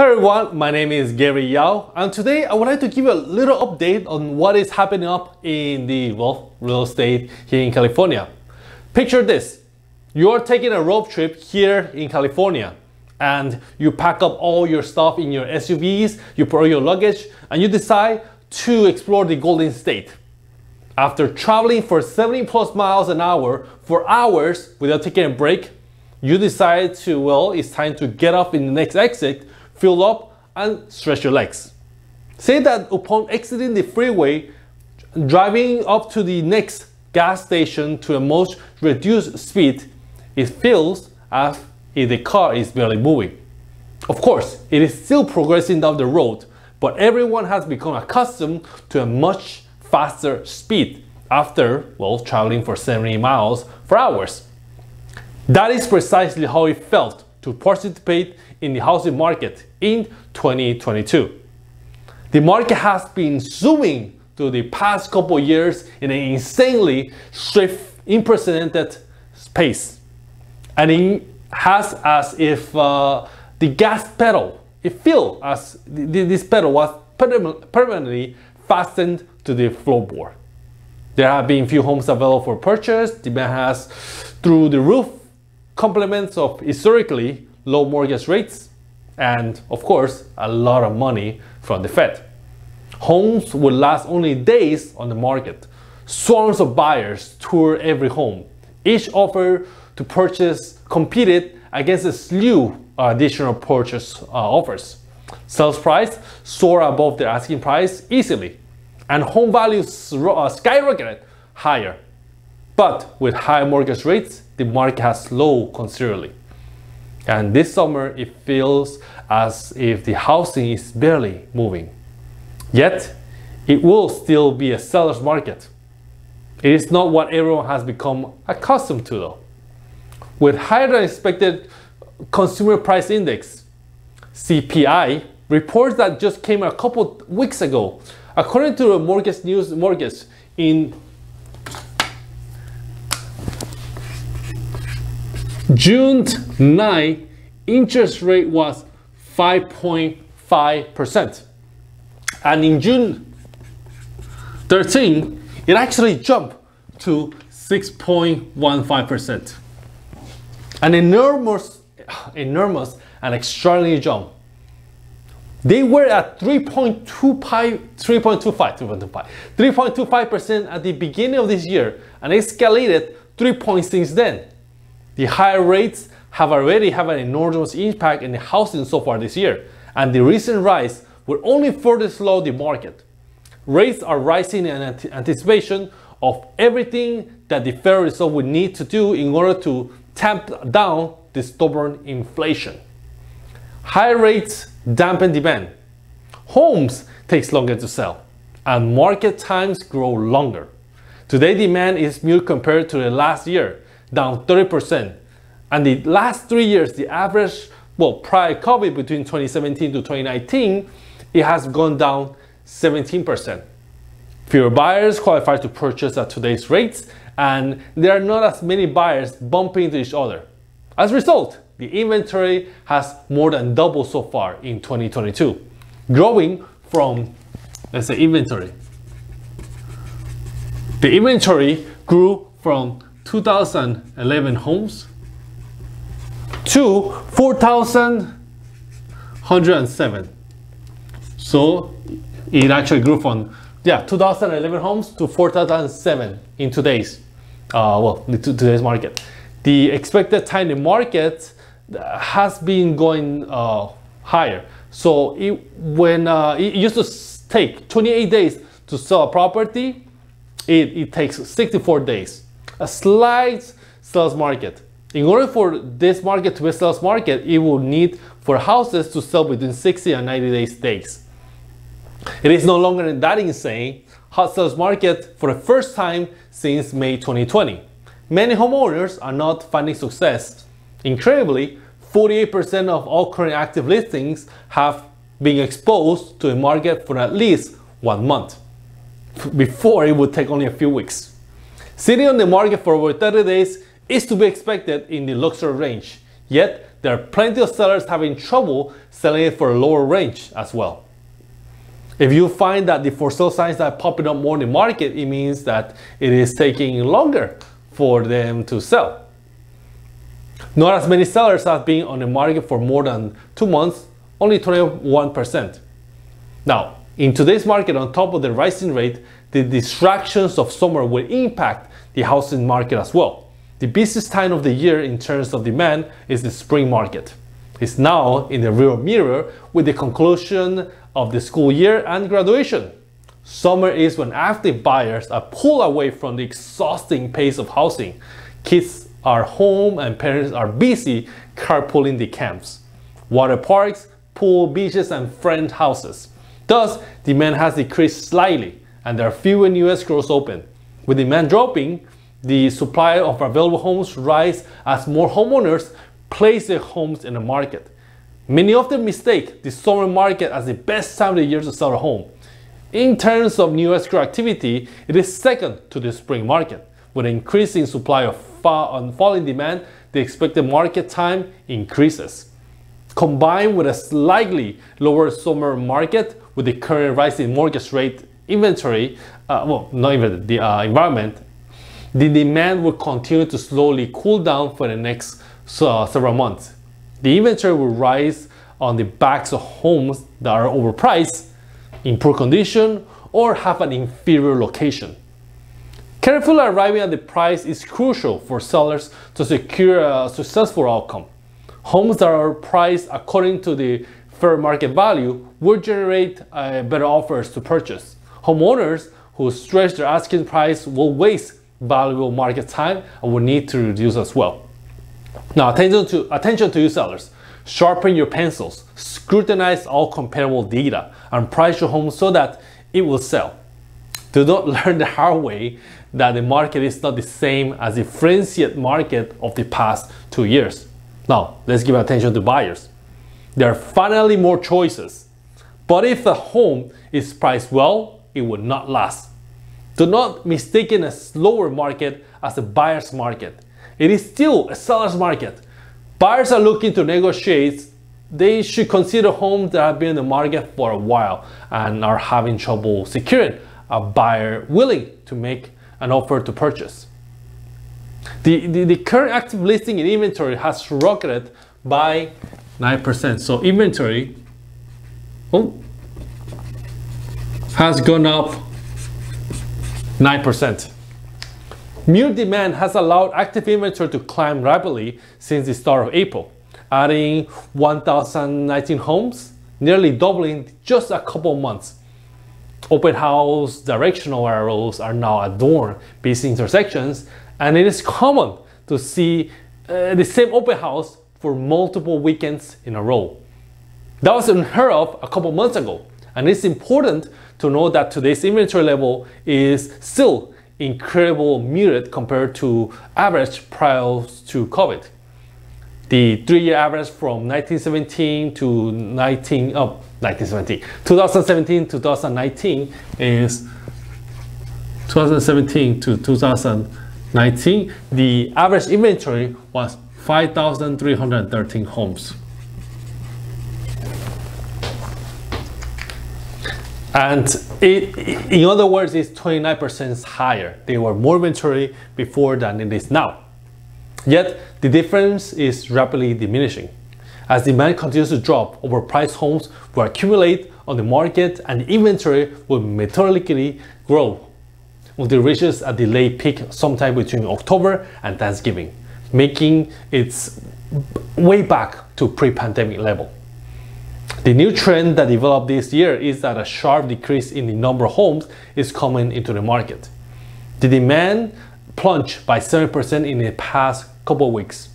Hey everyone, my name is Gary Yao, and today I would like to give you a little update on what is happening up in the, real estate here in California. Picture this, you're taking a road trip here in California, and you pack up all your stuff in your SUVs, you put all your luggage, and you decide to explore the Golden State. After traveling for 70 plus miles an hour for hours without taking a break, you decide to, it's time to get off in the next exit, fuel up, and stretch your legs. Say that upon exiting the freeway, driving up to the next gas station to a most reduced speed, it feels as if the car is barely moving. Of course, it is still progressing down the road, but everyone has become accustomed to a much faster speed after, traveling for 70 miles for hours. That is precisely how it felt to participate in the housing market in 2022. The market has been zooming through the past couple of years in an insanely swift, unprecedented pace, and it has as if the gas pedal, it feels as this pedal was permanently fastened to the floorboard. There have been few homes available for purchase. Demand has through the roof, complements of historically low mortgage rates, and of course a lot of money from the Fed. Homes will last only days on the market. Swarms of buyers tour every home. Each offer to purchase competed against a slew of additional purchase offers. Sales price soared above their asking price easily, and home values skyrocketed higher. But with high mortgage rates, the market has slowed considerably. And this summer, it feels as if the housing is barely moving. Yet, it will still be a seller's market. It is not what everyone has become accustomed to though. With higher than expected consumer price index, CPI, reports that just came a couple weeks ago, according to the Mortgage News Mortgage in June 9, interest rate was 5.5%. And in June 13, it actually jumped to 6.15%. An enormous and extraordinary jump. They were at 3.25% at the beginning of this year, and escalated 3.6% then. The higher rates have already had an enormous impact in the housing so far this year, and the recent rise will only further slow the market. Rates are rising in anticipation of everything that the Federal Reserve would need to do in order to tamp down the stubborn inflation. High rates dampen demand. Homes take longer to sell, and market times grow longer. Today, demand is muted compared to the last year, down 30%. And the last 3 years, the average, prior COVID between 2017 to 2019, it has gone down 17%. Fewer buyers qualify to purchase at today's rates, and there are not as many buyers bumping into each other. As a result, the inventory has more than doubled so far in 2022, growing from, let's say, inventory. The inventory grew from 2,011 homes to 4,107. So it actually grew from 2,011 homes to 4,007 in today's today's market. The expected time the market has been going higher. So when it used to take 28 days to sell a property, it takes 64 days. A slight sales market. In order for this market to be a sales market, it will need for houses to sell between 60 and 90 days. It is no longer that insane hot sales market for the first time since May 2020. Many homeowners are not finding success. Incredibly, 48% of all current active listings have been exposed to the market for at least 1 month. Before, it would take only a few weeks. Sitting on the market for over 30 days is to be expected in the luxury range, yet there are plenty of sellers having trouble selling it for a lower range as well. If you find that the for sale signs are popping up more in the market, it means that it is taking longer for them to sell. Not as many sellers have been on the market for more than 2 months, only 21%. Now, in today's market, on top of the rising rate, the distractions of summer will impact the housing market as well. The busiest time of the year in terms of demand is the spring market. It's now in the rear mirror with the conclusion of the school year and graduation. Summer is when active buyers are pulled away from the exhausting pace of housing. Kids are home and parents are busy carpooling the camps, water parks, pool, beaches, and friend houses. Thus, demand has decreased slightly and there are fewer new escrows open. With demand dropping, the supply of available homes rise as more homeowners place their homes in the market. Many of them mistake the summer market as the best time of the year to sell a home. In terms of new escrow activity, it is second to the spring market. With an increasing supply of falling demand, the expected market time increases. Combined with a slightly lower summer market, with the current rising mortgage rate environment, the demand will continue to slowly cool down for the next several months. The inventory will rise on the backs of homes that are overpriced, in poor condition, or have an inferior location. Carefully arriving at the price is crucial for sellers to secure a successful outcome. Homes that are priced according to the fair market value will generate better offers to purchase. Homeowners who stretch their asking price will waste valuable market time and will need to reduce as well. Now, attention to you sellers. Sharpen your pencils, scrutinize all comparable data, and price your home so that it will sell. Do not learn the hard way that the market is not the same as the frenzied market of the past 2 years. Now, let's give attention to buyers. There are finally more choices, but if a home is priced well, it will not last. Do not mistake a slower market as a buyer's market. It is still a seller's market. Buyers are looking to negotiate. They should consider homes that have been in the market for a while and are having trouble securing a buyer willing to make an offer to purchase. The current active listing in inventory has rocketed by 9%. So inventory has gone up 9%. New demand has allowed active inventory to climb rapidly since the start of April, adding 1,019 homes, nearly doubling just a couple of months. Open house directional arrows are now adorned busy intersections, and it is common to see the same open house for multiple weekends in a row. That was unheard of a couple months ago, and it's important to know that today's inventory level is still incredibly muted compared to average prior to COVID. The 3-year average from 2017 to 2019 is 2017 to 2019. The average inventory was 5,313 homes. And in other words, it's 29% higher. There were more inventory before than it is now. Yet, the difference is rapidly diminishing. As demand continues to drop, overpriced homes will accumulate on the market and inventory will methodically grow until it reaches a delayed peak sometime between October and Thanksgiving, making its way back to pre-pandemic level. The new trend that developed this year is that a sharp decrease in the number of homes is coming into the market. The demand plunged by 7% in the past couple of weeks.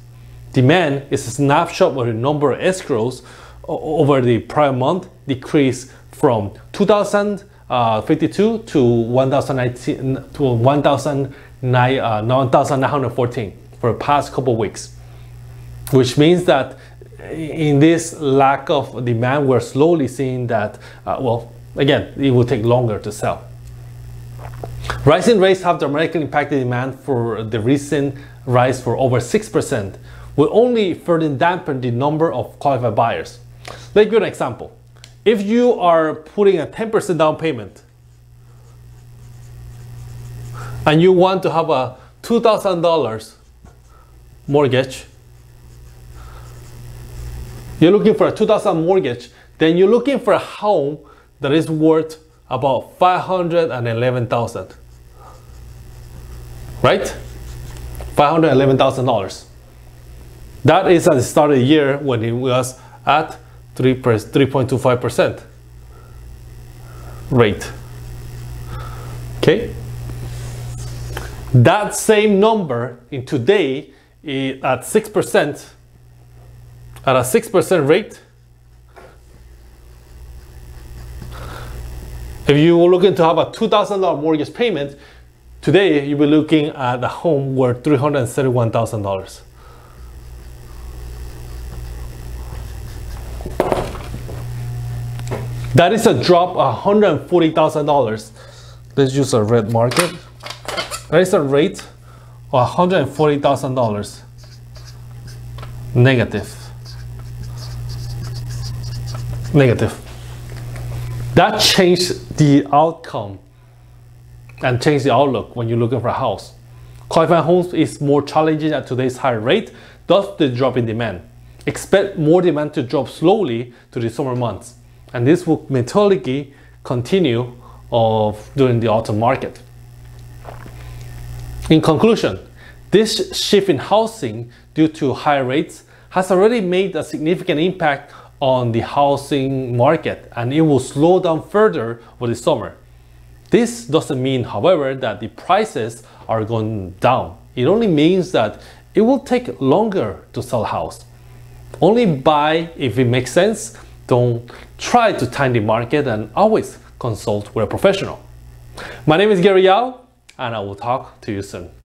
Demand is a snapshot of the number of escrows over the prior month decreased from 2,052 to 1,914 for the past couple of weeks, which means that in this lack of demand, we're slowly seeing that, well, again, it will take longer to sell. Rising rates have dramatically impacted demand for the recent rise for over 6%, will only further dampen the number of qualified buyers. Let me give you an example. If you are putting a 10% down payment and you want to have a $2,000 mortgage, you're looking for a $2,000 mortgage, then you're looking for a home that is worth about $511,000, right? $511,000. That is at the start of the year when it was at 3.25% rate. Okay? That same number in today is at 6%, at a 6% rate. If you were looking to have a $2,000 mortgage payment, today you'll be looking at a home worth $371,000. That is a drop of $140,000. Let's use a red market. That is a rate of $140,000 negative. That changed the outcome and changed the outlook when you're looking for a house. Qualifying homes is more challenging at today's higher rate, thus the drop in demand. Expect more demand to drop slowly to the summer months, and this will methodically continue during the autumn market. In conclusion, this shift in housing due to higher rates has already made a significant impact on the housing market, and it will slow down further over the summer. This doesn't mean, however, that the prices are going down. It only means that it will take longer to sell a house. Only buy if it makes sense. Don't try to time the market, and always consult with a professional. My name is Gary Yao, and I will talk to you soon.